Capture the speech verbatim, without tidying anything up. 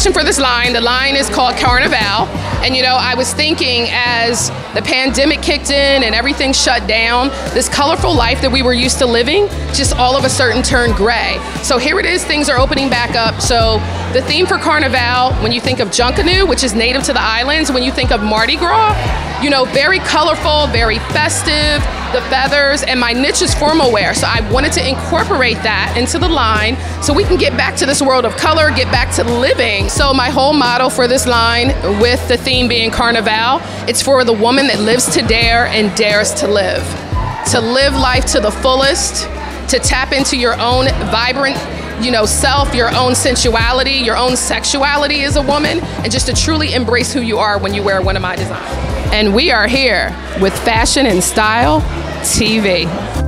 inspiration for this line, the line is called Carnivale. And you know, I was thinking as the pandemic kicked in and everything shut down, this colorful life that we were used to living just all of a sudden turned gray. So here it is, things are opening back up. So the theme for Carnivale, when you think of Junkanoo, which is native to the islands, when you think of Mardi Gras, you know, very colorful, very festive, the feathers, and my niche is formal wear. So I wanted to incorporate that into the line so we can get back to this world of color, get back to living. So my whole model for this line, with the theme being Carnivale, it's for the woman that lives to dare and dares to live. To live life to the fullest, to tap into your own vibrant, you know, self, your own sensuality, your own sexuality as a woman, and just to truly embrace who you are when you wear one of my designs. And we are here with Fashion and Style T V.